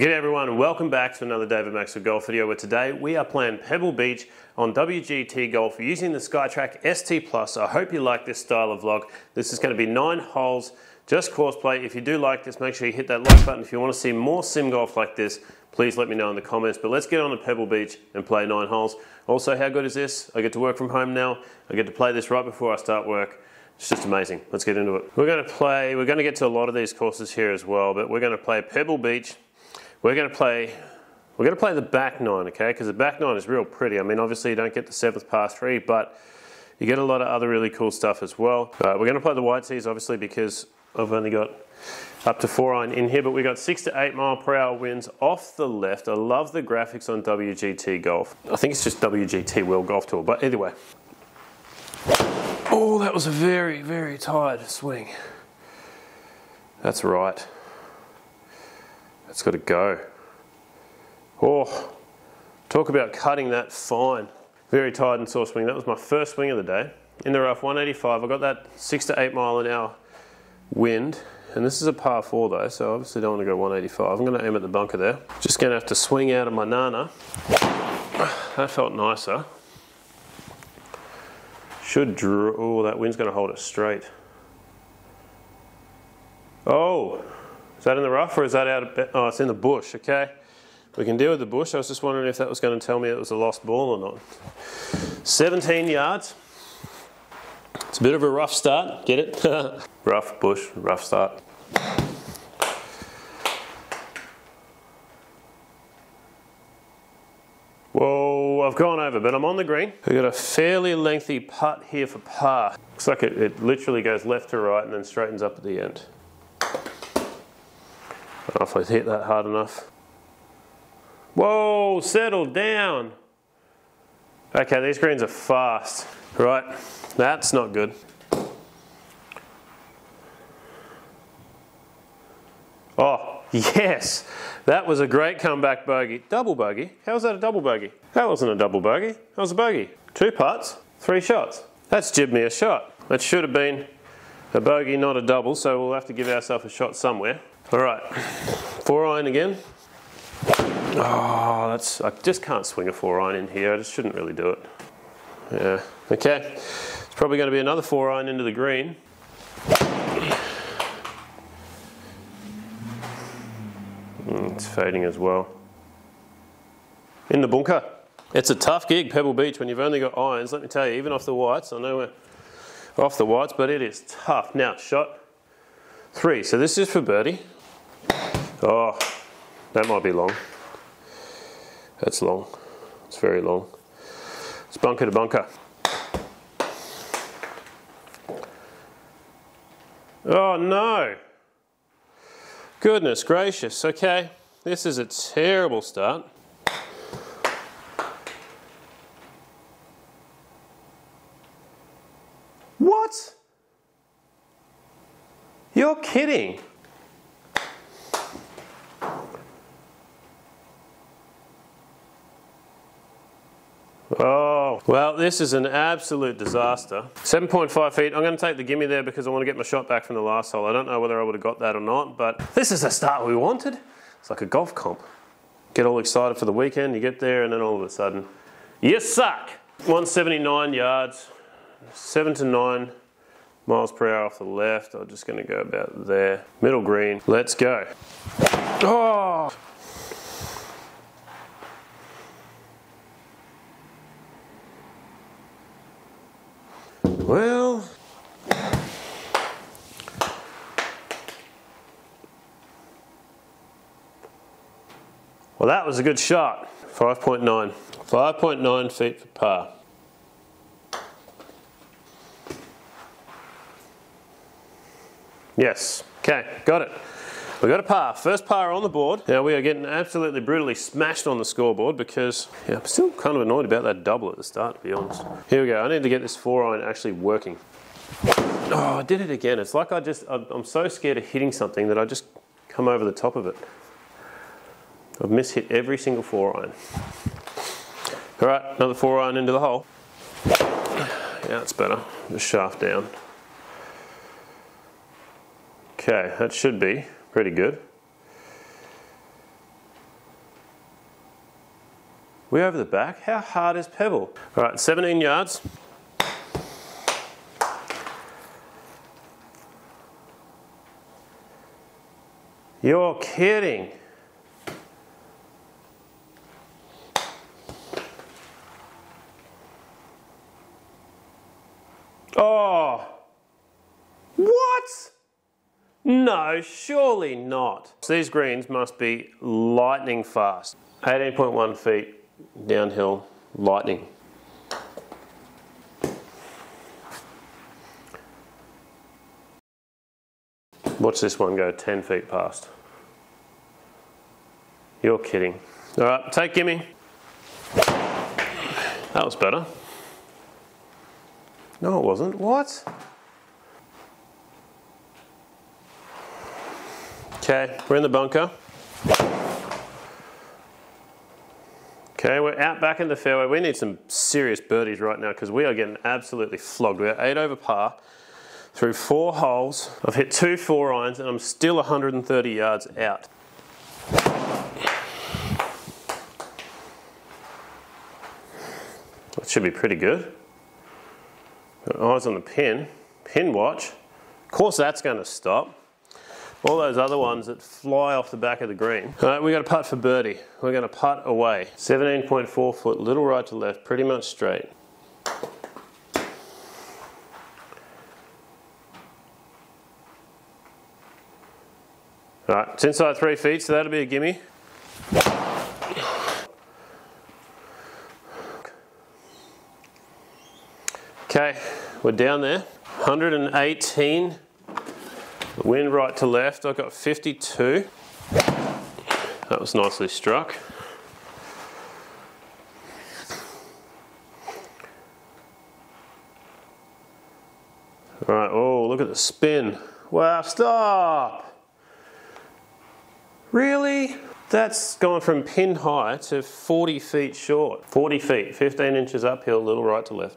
G'day everyone, and welcome back to another David Maxfield Golf video, where today we are playing Pebble Beach on WGT Golf using the SkyTrack ST Plus. I hope you like this style of vlog. This is going to be 9 holes, just course play. If you do like this, make sure you hit that like button. If you want to see more sim golf like this, please let me know in the comments. But let's get on to Pebble Beach and play 9 holes. Also, how good is this? I get to work from home now. I get to play this right before I start work. It's just amazing. Let's get into it. We're going to get to a lot of these courses here as well, but we're going to play Pebble Beach. We're going to play the back 9, okay? Because the back 9 is real pretty. I mean, obviously you don't get the 7th par 3, but you get a lot of other really cool stuff as well. We're going to play the white tees, obviously, because I've only got up to 4-iron in here, but we got 6 to 8 mile per hour winds off the left. I love the graphics on WGT Golf. I think it's just WGT World Golf Tour, but either way. Oh, that was a very, very tired swing. That's right. That's got to go. Oh, talk about cutting that fine. Very tired and sore swing. That was my first swing of the day. In the rough, 185. I got that 6 to 8 mile an hour wind. And this is a par 4 though, so obviously don't want to go 185. I'm going to aim at the bunker there. Just going to have to swing out of my nana. That felt nicer. Should draw. Oh, that wind's going to hold it straight. Oh. Is that in the rough or is that out of bed? Oh, it's in the bush, okay. We can deal with the bush. I was just wondering if that was going to tell me it was a lost ball or not. 17 yards. It's a bit of a rough start, get it? Rough bush, rough start. Whoa, I've gone over, but I'm on the green. We've got a fairly lengthy putt here for par. Looks like it literally goes left to right and then straightens up at the end. I don't know if I hit that hard enough. Whoa, settle down. Okay, these greens are fast. Right, that's not good. Oh, yes. That was a great comeback bogey. Double bogey? How was that a double bogey? That wasn't a double bogey. That was a bogey. 2 putts, 3 shots. That's jibbed me a shot. That should have been a bogey, not a double, so we'll have to give ourselves a shot somewhere. All right, 4-iron again. Oh, I just can't swing a 4-iron in here. I just shouldn't really do it. Yeah, okay. It's probably going to be another 4-iron into the green. It's fading as well. In the bunker. It's a tough gig, Pebble Beach, when you've only got irons. Let me tell you, even off the whites, I know we're off the whites, but it is tough. Now, shot 3. So this is for birdie. Oh, that might be long. That's long. It's very long. It's bunker to bunker. Oh no! Goodness gracious, okay. This is a terrible start. What? You're kidding! Oh, well, this is an absolute disaster. 7.5 feet. I'm going to take the gimme there because I want to get my shot back from the last hole. I don't know whether I would have got that or not, but this is the start we wanted. It's like a golf comp. Get all excited for the weekend, you get there, and then all of a sudden, you suck! 179 yards, 7 to 9 miles per hour off the left. I'm just going to go about there. Middle green. Let's go. Oh! Well, that was a good shot. 5.9. 5.9 feet for par. Yes, okay, got it. We got a par, first par on the board. Now we are getting absolutely brutally smashed on the scoreboard because yeah, I'm still kind of annoyed about that double at the start, to be honest. Here we go, I need to get this 4-iron actually working. Oh, I did it again. It's like I'm so scared of hitting something that I just come over the top of it. I've mishit every single 4-iron. All right, another 4-iron into the hole. Yeah, it's better, just shaft down. Okay, that should be pretty good. We're over the back. How hard is Pebble? All right, 17 yards. You're kidding. Oh, what? No, surely not. So these greens must be lightning fast. 18.1 feet downhill, lightning. Watch this one go 10 feet past. You're kidding. All right, take gimme. That was better. No, it wasn't. What? Okay, we're in the bunker. Okay, we're out back in the fairway. We need some serious birdies right now because we are getting absolutely flogged. We are 8 over par. Through 4 holes, I've hit 2 4-irons and I'm still 130 yards out. That should be pretty good. Got eyes on the pin, pin watch. Of course that's going to stop. All those other ones that fly off the back of the green. All right, we got to putt for birdie. We're going to putt away. 17.4 foot, little right to left, pretty much straight. All right, it's inside 3 feet, so that'll be a gimme. Okay, we're down there. 118, wind right to left. I've got 52. That was nicely struck. All right, oh, look at the spin. Wow, stop. Really? That's gone from pin high to 40 feet short. 40 feet, 15 inches uphill, little right to left.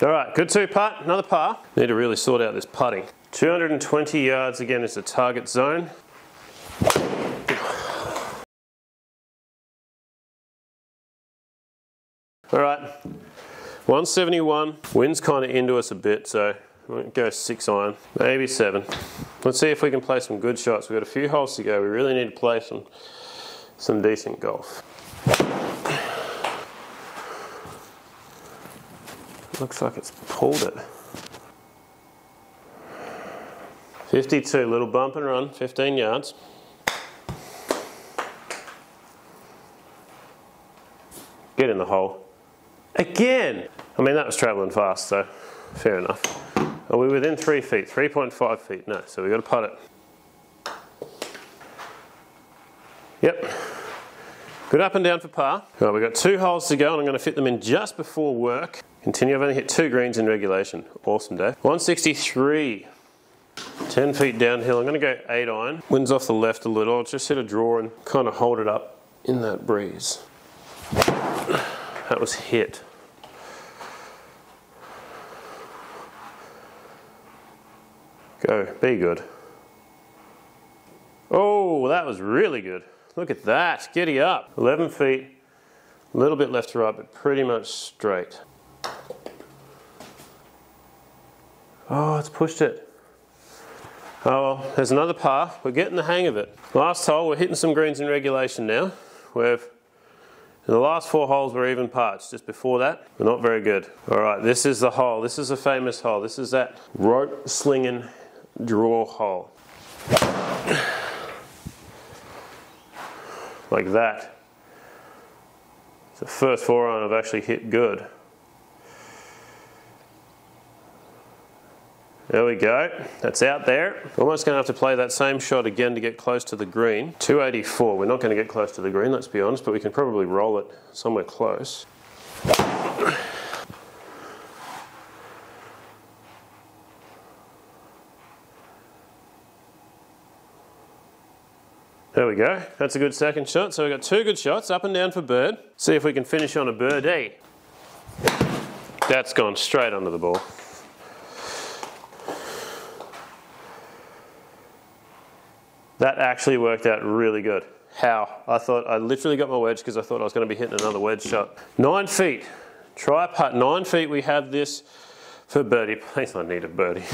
All right, good two putt, another par. Need to really sort out this putting. 220 yards again is the target zone. All right, 171, wind's kind of into us a bit, so we'll go 6 iron, maybe 7. Let's see if we can play some good shots. We've got a few holes to go. We really need to play some decent golf. Looks like it's pulled it. 52, little bump and run, 15 yards. Get in the hole. Again! I mean, that was travelling fast, so fair enough. Are we within 3 feet? 3.5 feet? No, so we've got to putt it. Yep. Good up and down for par. All right, we've got 2 holes to go, and I'm going to fit them in just before work. Continue. I've only hit 2 greens in regulation. Awesome, Dave. 163. 10 feet downhill. I'm going to go 8 iron. Wind's off the left a little. I'll just hit a draw and kind of hold it up in that breeze. That was hit. Go, be good. Oh, that was really good. Look at that, giddy up. 11 feet, a little bit left to right, but pretty much straight. Oh, it's pushed it. Oh, well, there's another par. We're getting the hang of it. Last hole, we're hitting some greens in regulation now. In the last 4 holes were even parts. Just before that, we're not very good. All right, this is the hole. This is a famous hole. This is that rope slinging draw hole. Like that. It's the first 4-iron I've actually hit good. There we go. That's out there. Almost going to have to play that same shot again to get close to the green. 284. We're not going to get close to the green, let's be honest, but we can probably roll it somewhere close. There we go. That's a good second shot. So we've got two good shots, up and down for bird. See if we can finish on a birdie. That's gone straight under the ball. That actually worked out really good. How? I literally got my wedge because I thought I was going to be hitting another wedge shot. 9 feet. Try putt. 9 feet. We have this for birdie. Please, I need a birdie.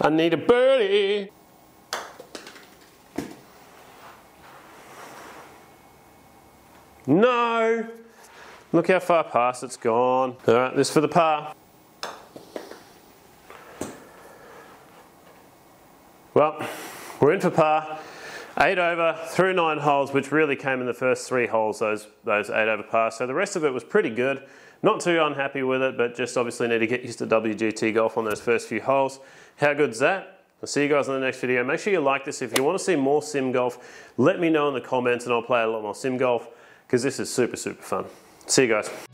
I need a birdie. No. Look how far past it's gone. All right, this for the par. Well, we're in for par. 8 over through 9 holes, which really came in the first 3 holes, those 8 over pars. So the rest of it was pretty good. Not too unhappy with it, but just obviously need to get used to WGT golf on those first few holes. How good's that? I'll see you guys in the next video. Make sure you like this. If you want to see more sim golf, let me know in the comments and I'll play a lot more sim golf because this is super, super fun. See you guys.